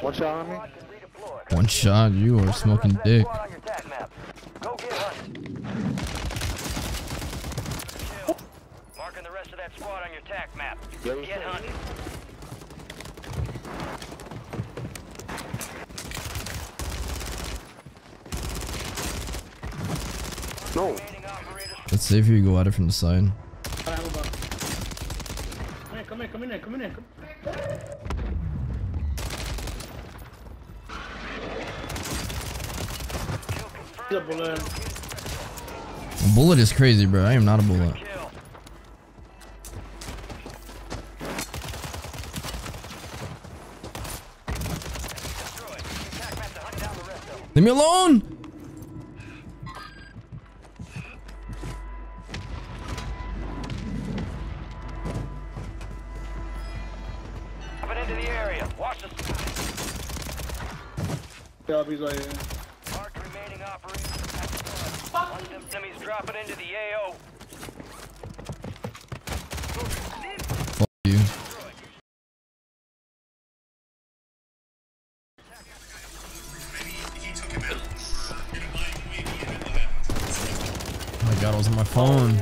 One shot on me. One shot, you are smoking dick. Marking the rest of that squad on your tac map. Get hunting. No. Let's see if you go at it from the side. Come here, come in here, come in here. A bullet. A bullet is crazy, bro. I am not a bullet. Leave me alone. I've been into the area. Watch the sky. Enemies dropping into the AO. Fuck you. Oh my god, I was on my phone.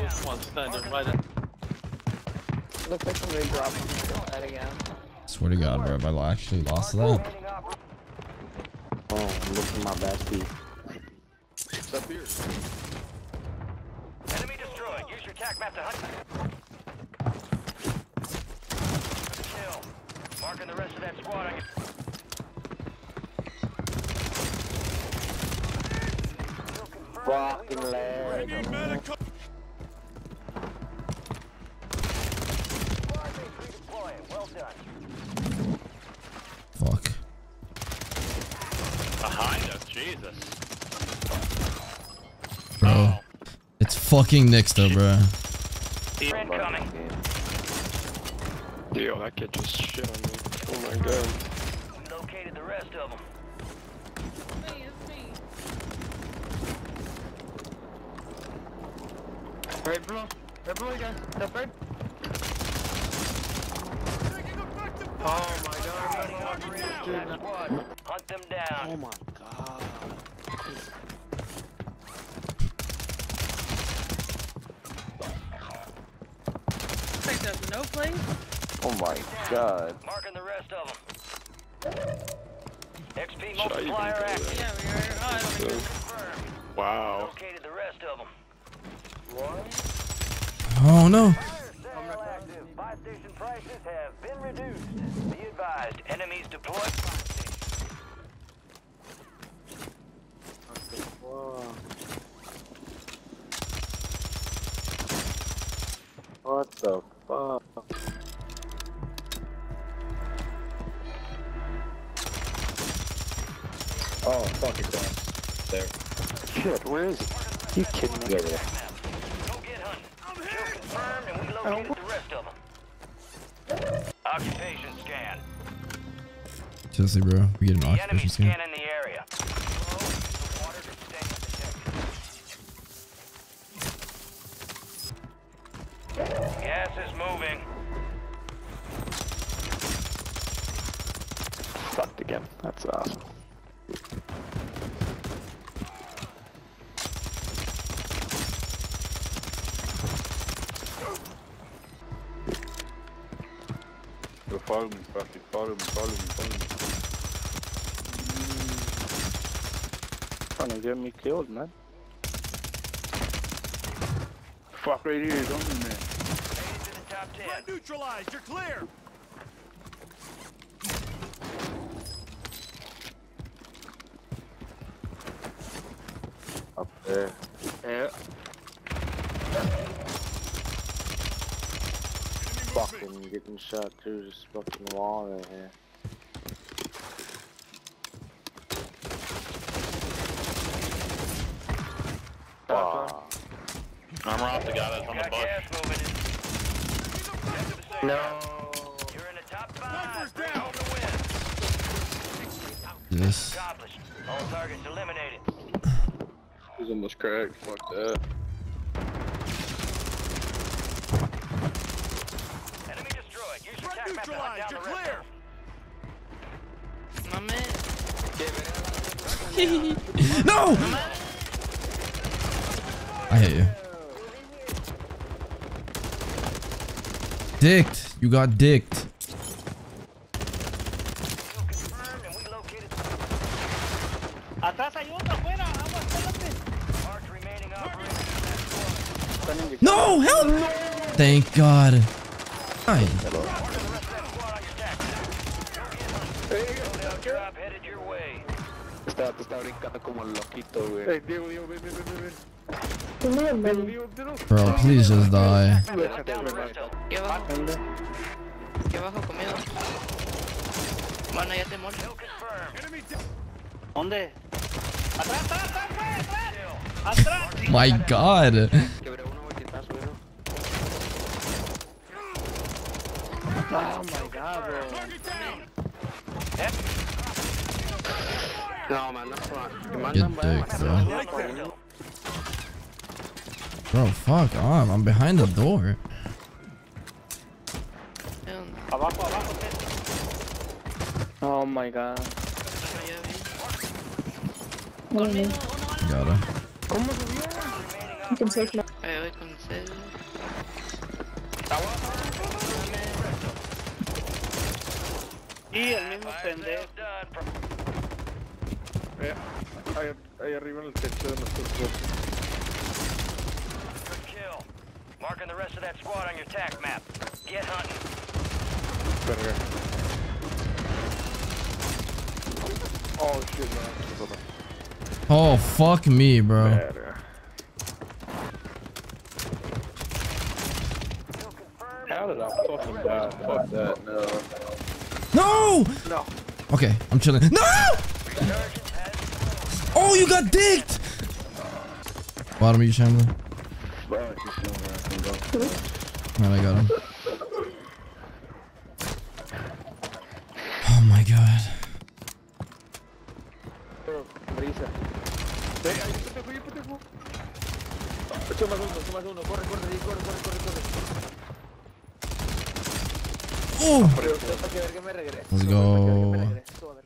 Swear to god, bro, if I actually lost that. Oh, I'm looking at my back feet. It's up here. Enemy destroyed. Use your tac map to hunt. Kill. Marking the rest of that squad on your fucking leg. Well done. Fuck. Behind us, Jesus. Bro. It's fucking next though, bro. Yo, that kid just shit on me. Oh my god. Located the rest of them. Right, bro. Right, bro, you guys. Step right. Oh my god. Hunt them down. Oh my god. No play. Oh my god. Marking the rest of them. XP multiplier active. Yeah, we are. Oh, I don't confirm. Wow. Located the rest of them. What? Oh no. Buy station prices have been reduced. Be advised, enemies deployed. What the fuck? Oh, fuck it, down. There. Shit, where is it? You kidding me? There we go. Go get hunting. Kill confirmed and we located the rest of them. Occupation scan. Chelsea, bro, we get an occupation scan. The enemy scan in the area. Gas is moving. Fucked again. That's awesome. Go follow me, fucking follow me. Trying to get me killed, man. Fuck right here, don't you, man? Threat neutralized, you're clear. Up there. Yeah. Fucking getting shot through this fucking wall right here. Wow. I'm off the guy that's on the bus. No. You're in the top 5. Down. Home to win. Yes. All targets eliminated. He's almost cracked. Fuck that. Enemy destroyed. No! I hate you. Dicked. You got dicked. No! Help! Thank God. Fine. Bro, please just die. My God. Oh my God, bro. No, man, that's fine. Get dick, bro. Bro, fuck off. I'm behind the door. Oh my God. Got him. You can take me. Ahí arriba en el techo de nuestros kill. Marking the rest of that squad on your attack map. Get hunting. Verga. Oh shit, man. Oh fuck me, bro. Verga. How did I fucking die? Fuck that, no. No! No. Okay, I'm chilling. No! Oh, you got dicked! Bottom of you, Shambler. Alright, I got him. Oh my God. Oh. Let's go.